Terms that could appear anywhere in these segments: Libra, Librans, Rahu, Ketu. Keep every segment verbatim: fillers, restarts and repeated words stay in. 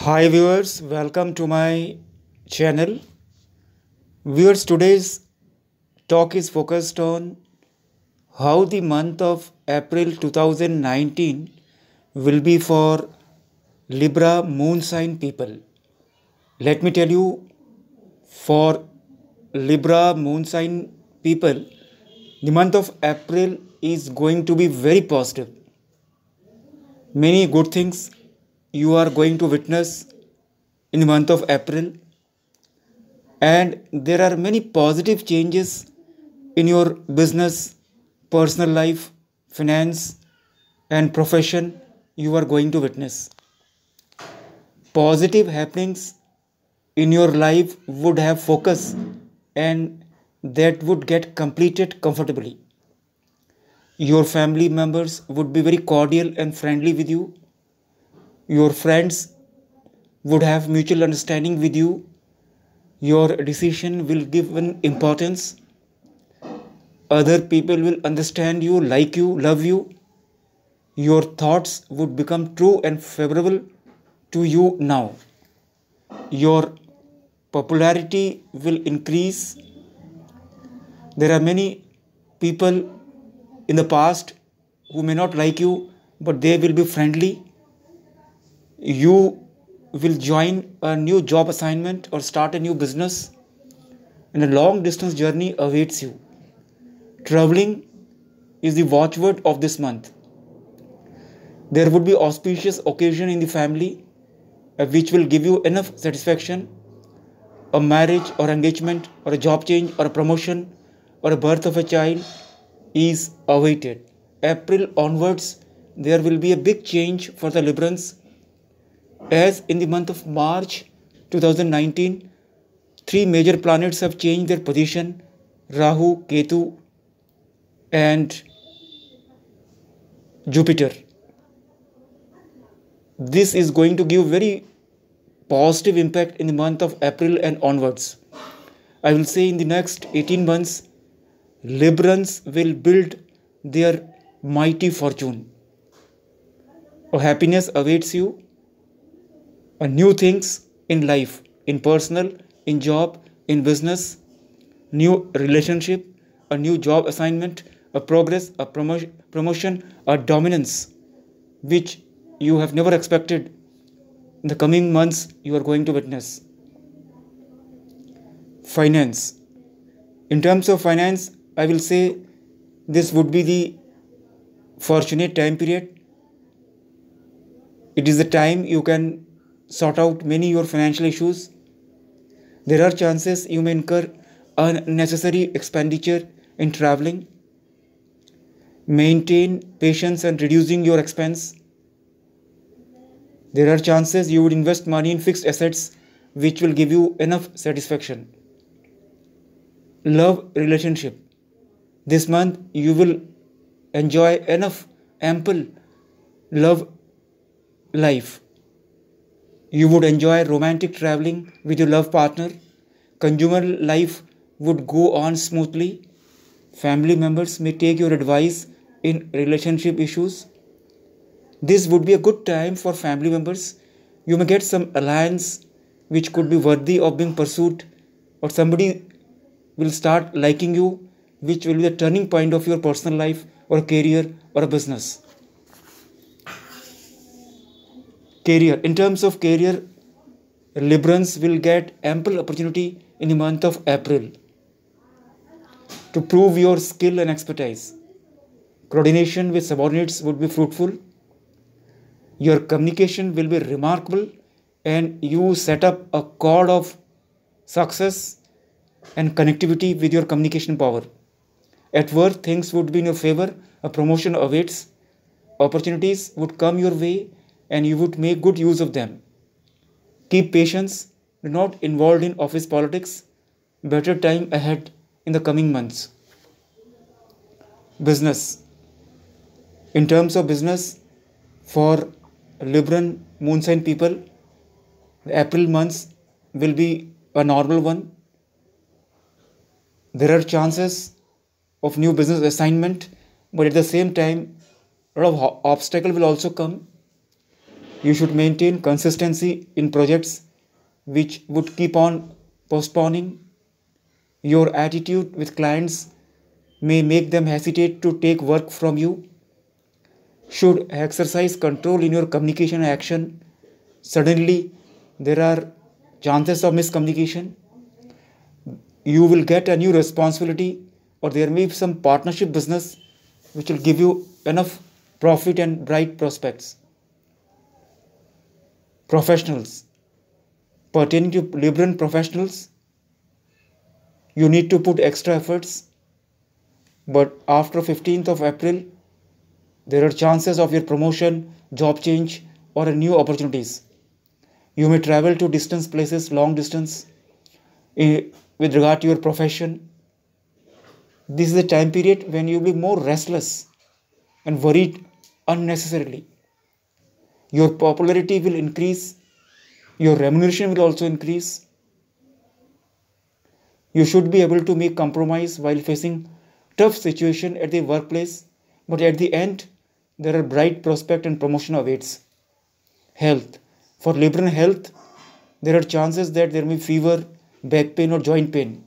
Hi viewers, welcome to my channel. Viewers, today's talk is focused on how the month of April two thousand nineteen will be for Libra moon sign people. Let me tell you, for Libra moon sign people, the month of April is going to be very positive. Many good things you are going to witness in the month of April, and there are many positive changes in your business, personal life, finance and profession you are going to witness. Positive happenings in your life would have focus and that would get completed comfortably. Your family members would be very cordial and friendly with you. Your friends would have mutual understanding with you. Your decision will give an importance. Other people will understand you, like you, love you. Your thoughts would become true and favorable to you now. Your popularity will increase. There are many people in the past who may not like you, but they will be friendly. You will join a new job assignment or start a new business, and a long distance journey awaits you. Traveling is the watchword of this month. There would be auspicious occasion in the family which will give you enough satisfaction. A marriage or engagement or a job change or a promotion or a birth of a child is awaited. April onwards, there will be a big change for the Librans. As in the month of March two thousand nineteen, three major planets have changed their position: Rahu, Ketu and Jupiter. This is going to give very positive impact in the month of April and onwards. I will say in the next eighteen months, Librans will build their mighty fortune. A happiness awaits you. A new things in life, in personal, in job, in business, new relationship, a new job assignment, a progress, a promo promotion, a dominance, which you have never expected. In the coming months, you are going to witness. Finance. In terms of finance, I will say this would be the fortunate time period. It is the time you can sort out many your financial issues. There are chances you may incur unnecessary expenditure in traveling. Maintain patience and reducing your expense. There are chances you would invest money in fixed assets which will give you enough satisfaction. Love relationship. This month you will enjoy enough ample love life. You would enjoy romantic traveling with your love partner. Consumer life would go on smoothly. Family members may take your advice in relationship issues. This would be a good time for family members. You may get some alliance which could be worthy of being pursued, or somebody will start liking you, which will be the turning point of your personal life or career or a business. Career. In terms of career, Librans will get ample opportunity in the month of April to prove your skill and expertise. Coordination with subordinates would be fruitful. Your communication will be remarkable and you set up a cord of success and connectivity with your communication power. At work, things would be in your favor. A promotion awaits. Opportunities would come your way and you would make good use of them. Keep patience, do not involved in office politics. Better time ahead in the coming months. Business. In terms of business, for Libran moon sign people, the April months will be a normal one. There are chances of new business assignment, but at the same time, a lot of obstacle will also come. You should maintain consistency in projects which would keep on postponing. Your attitude with clients may make them hesitate to take work from you. Should exercise control in your communication and action. Suddenly, there are chances of miscommunication. You will get a new responsibility, or there may be some partnership business which will give you enough profit and bright prospects. Professionals. Pertaining to Libran professionals, you need to put extra efforts, but after fifteenth of April, there are chances of your promotion, job change, or new opportunities. You may travel to distant places, long distance, in, with regard to your profession. This is the time period when you will be more restless and worried unnecessarily. Your popularity will increase. Your remuneration will also increase. You should be able to make compromise while facing tough situation at the workplace, but at the end, there are bright prospect and promotion awaits. Health. For Libran health, there are chances that there may be fever, back pain or joint pain.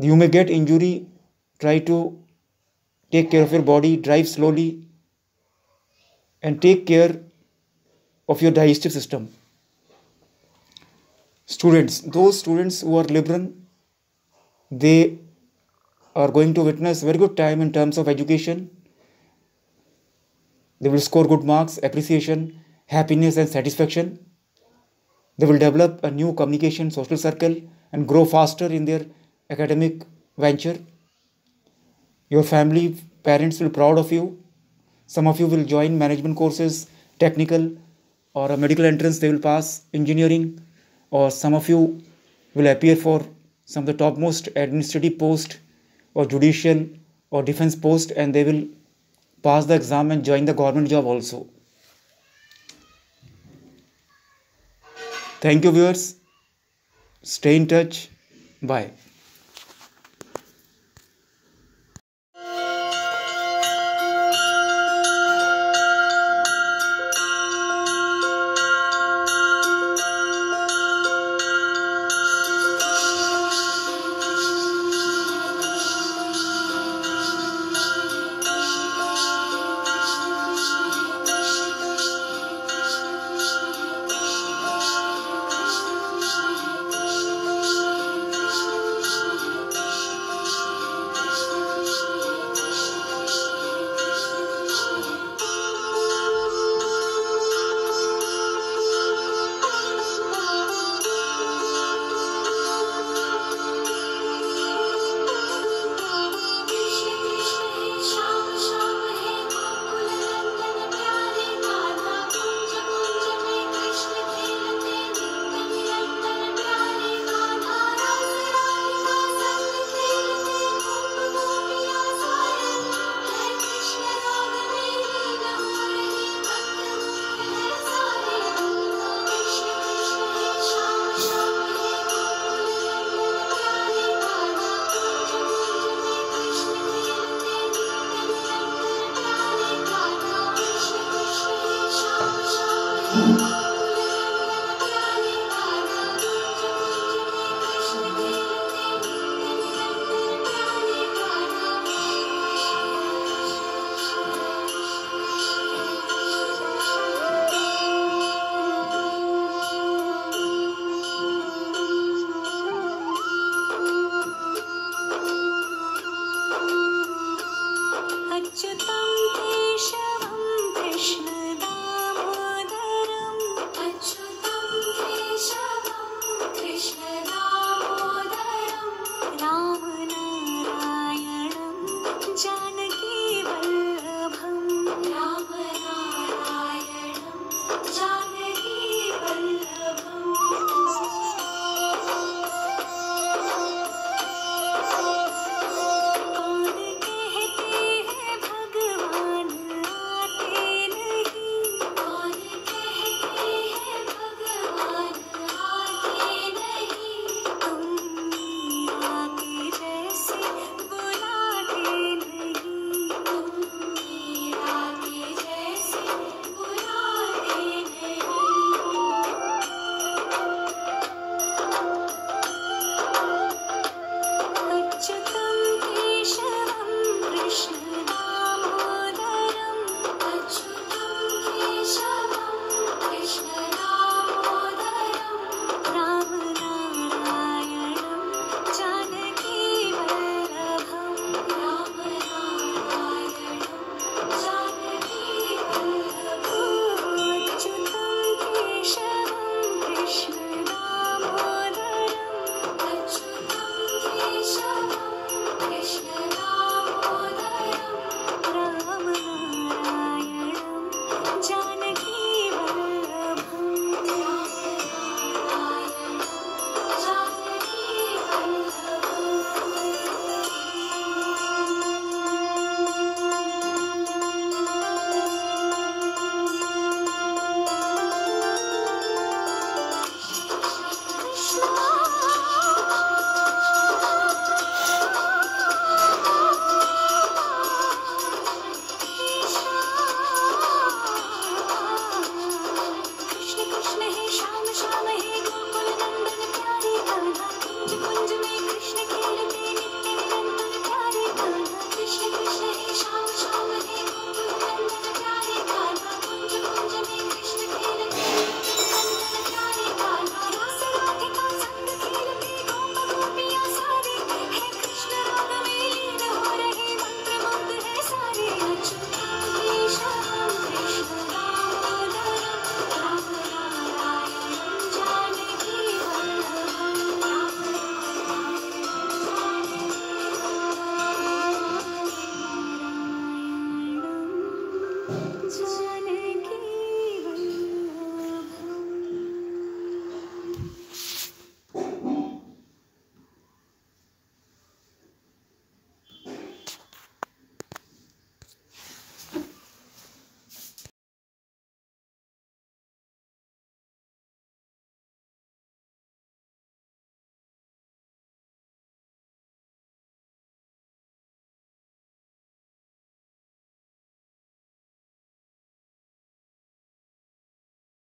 You may get injury. Try to take care of your body, drive slowly, and take care of your digestive system. Students. Those students who are Libran, they are going to witness very good time in terms of education. They will score good marks, appreciation, happiness and satisfaction. They will develop a new communication social circle and grow faster in their academic venture. Your family, parents will be proud of you. Some of you will join management courses, technical or a medical entrance they will pass, engineering, or some of you will appear for some of the topmost administrative post or judicial or defense post, and they will pass the exam and join the government job also. Thank you, viewers. Stay in touch. Bye. Thank you.